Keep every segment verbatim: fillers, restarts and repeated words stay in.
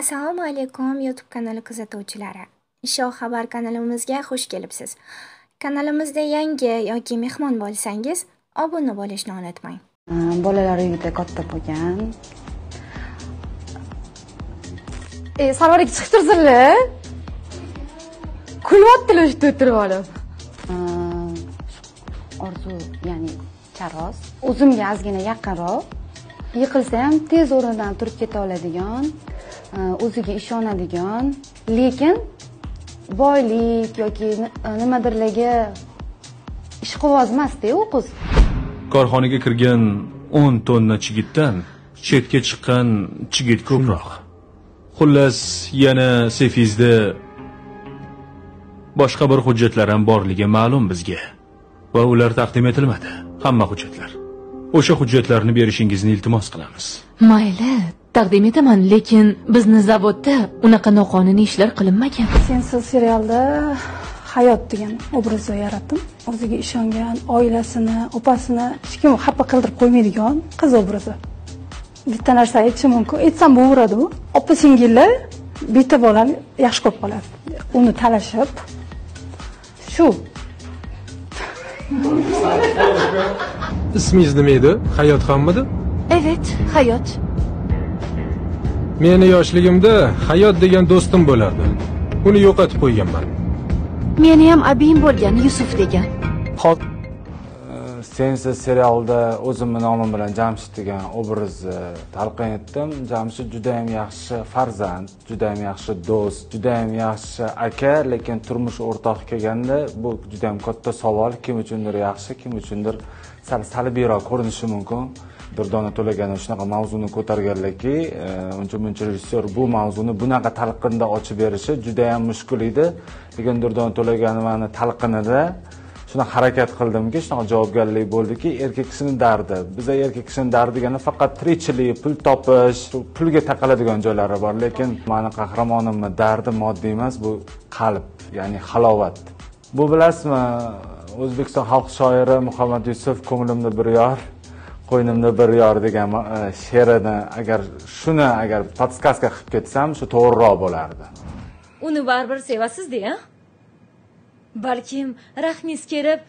Assalomu alaykum YouTube kanali kuzatuvchilari. Isho xabar kanalimizga xush kelibsiz. Kanalimizda yangi yoki mehmon bo'lsangiz, obuna bo'lishni unutmang. Bolalar uyida katta bo'lgan. E, sarvarga chiqib tursinlar. Kulyaptilar shu o'tirib olib. Orzu, ya'ni charos, o'zimga ozgina yaqinroq, yiqilsa ham tez o'rnidan turib keta oladigan, o'ziga ishonadigan, lekin boylik yoki nimadirlarga ishqiboz emas-da u qiz. Korxonaga kirgan o'n tonna chigitdan chetga chiqqan chigit ko'proq. Xullas, yana sefizda boshqa bir hujjatlar ham borligi ma'lum bizga va ular taqdim etilmadi. Hamma hujjatlar. O'sha hujjatlarni berishingizni iltimos qilamiz. Mayli, taqdim etaman, lekin bizni zavodda unaqa noqonuniy ishlar qilinmagan. Sensiz serialda Hayot degan obrazni yaratdim. O'ziga ishongan, oilasini, opasini hech kim xafa qildirib qo'ymaydigan qiz obrazi. Bitta narsa aytishim mumkin, aytsam bo'laveradi u. Opa-singillar bitta bolani yaxshi ko'rib qoladi. Uni talashib shu İsminiz neydi? Hayot hammidi? Evet, Hayot. Meni yoshligimda Hayot degan do'stim bo'lardi. Uni yo'qotib qo'yganman. Meni ham abim bo'lgan Yusuf degan. Hop. Sensiz serialda o'zimning nomim bilan Jamshit degan obrazni talqin etdim. Jamshit juda ham yaxshi farzand, juda ham yaxshi do'st, juda ham yaxshi aka, lekin turmush o'rtoq kelganda bu juda ham katta savol, kim uchundir yaxshi, kim uchundir sal salbiyroq ko'rinishi mumkin. Durdona To'laganov shunaqa mavzuni ko'targanlarki, uncha-muncha rejissyor bu mavzuni bunaqa talqinda ochib berishi juda ham mushkul edi. Lekin Durdona To'laganovani talqinida shuna harakat qildimki, shuna javobgarlik bo'ldiki, erkak kishining dardi. Biza erkak kishining dardigani faqat tirikchilik, pul topish, pulga taqaladigan joylari bor, lekin meni qahramonimning dardi moddiy emas, bu qalb, ya'ni halovat. Bu bilasizmi, O'zbekiston xalq shoiri Muhammad Yusuf ko'nglimda bir yor, qo'ynimda bir yor degan she'rini agar shuni agar podskazka qilib ketsam, shu to'g'riroq bo'lardi. Uni baribir sevasiz-da? Balkim rahmingiz kelib.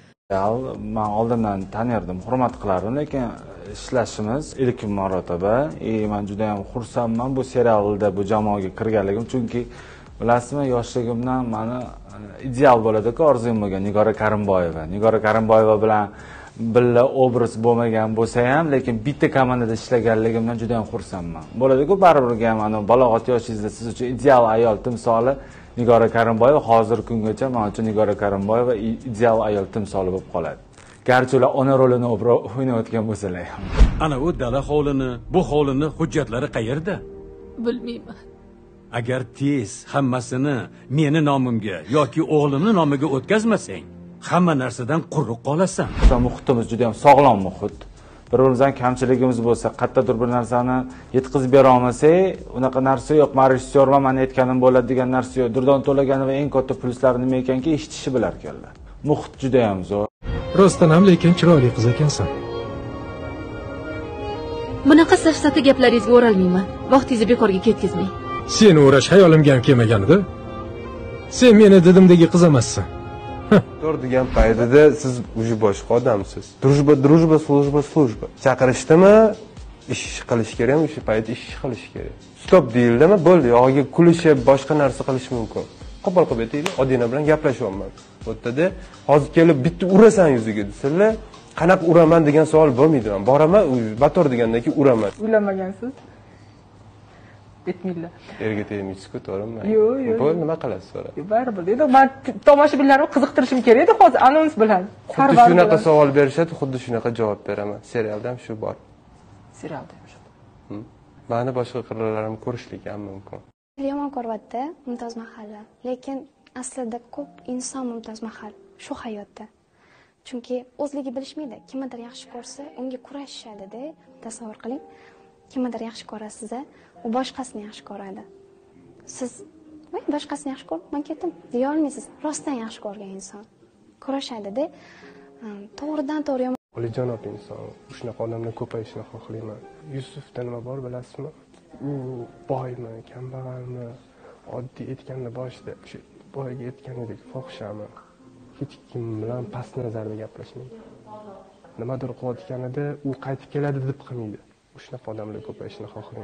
Men oldindan tanirdim, hurmat qilardim, lekin ishlashimiz ilk marotaba. E, men juda ham xursandman bu serialda bu jamoaga kirganligim, chunki bilasizmi, yoshligimdan meni ideal bo'ladiku orzum bo'lgan Nigora Karimboyeva. Nigora Karimboyeva bilan billa obraz bo'lmagan bo'lsa ham, lekin bitta komandada ishlaganligimdan juda ham xursandman. Bo'ladiku baribirga ham ana balog'at yoshingizda siz uchun ideal ayol timsoli Nigora Karimboyeva hozir kungacha men uchun Nigora Karimboyeva ideal ayol timsoli bo'lib qoladi. Garchi ular ona rolini o'ynayotgan bo'lsalar ham. Ana u dala hovlini, bu hovlini hujjatlari qayerda? Bilmayman. Agar tez hammasini meni nomimga yoki o'g'limning nomiga o'tkazmasang, hamma narsadan quruq qolasan. Muhitimiz juda ham sog'lom muhit. Bir-birimizdan kamchiligimiz bo'lsa, qayerdadir bir narsani yetkazib bera olmasak, unaqa narsa yo'q. Men rejissyorman, men aytganim bo'ladi degan narsa yo'q. Durdona To'laganova eng katta pluslari nima ekanki, eshitishi bilar ekanlar. Muhit juda ham zo'r. Rostdan ham lekin chiroyli qiz ekansan. Bunaqa safsata gaplaringizga o'ralmayman. Vaqtingizni bekorga ketkizmang. Sen o'rash hayolimga ham kelmaganida. Sen meni didimdagi qiz emassan. To'g'ri degan paytida siz o'sha boshqa odamsiz. Drujba, drujba, slujba, slujba. Chaqirishdimi, ish qilish kerak, o'sha paytda ish qilish kerak. Stop deyildimi, bo'ldi, yo'g'iga kulishib, boshqa narsa qilish mumkin. Qo'pol qilib aytinglar, Odina bilan gaplashyapman. Bu yerda hozir kelib bitta urasan yuziga desinlar, qanaq uraman degan savol bo'lmaydi. Boraman, bator degandan keyin uraman. Ulamagansiz. Etmillar. Erga tegmaysiz-ku, to'g'rimi? Yo'q, yo'q. Bu nima qilasiz, so'radi. Baribir dedi, men tomoshabinlarni qiziqtirishim kerak edi, hozir anons bilan. Xuddi shunaqa savol berishadi, xuddi shunaqa javob beraman. Serialda ham shu bor. Serialda ham shu. Ma'ni boshqa qirralarimni ko'rishlik ham mumkin. Yomon ko'rvatda, Mumtoz mahalla. Lekin aslida ko'p inson Mumtoz mahal shu hayotda. Chunki o'zligi bilishmaydi, kimdir yaxshi ko'rsa, unga kurashishadi-da, tasavvur qiling. Kimdir yaxshi ko'rasiz-a, u boshqasini yaxshi ko'radi. Siz "Voy, boshqasini yaxshi ko'rman ketdim" deya olmaysiz. Rostdan yaxshi ko'rgan inson kurashadi-da, to'g'ridan-to'g'ri. O'limjon opa inson, shunaqa odamlar ko'payishini xohlayman. Yusufda nima bor bilasizmi? boymi, kambag'almi, oddiy aytganda boshida o'sha boyga aytganidek fohishami, hech kim bilan past nazarda gaplashmaydi. Nimadir qilayotganida u qaytib keladi deb qilmaydi. O'shnaqa odamlar ko'payishini xohlayman.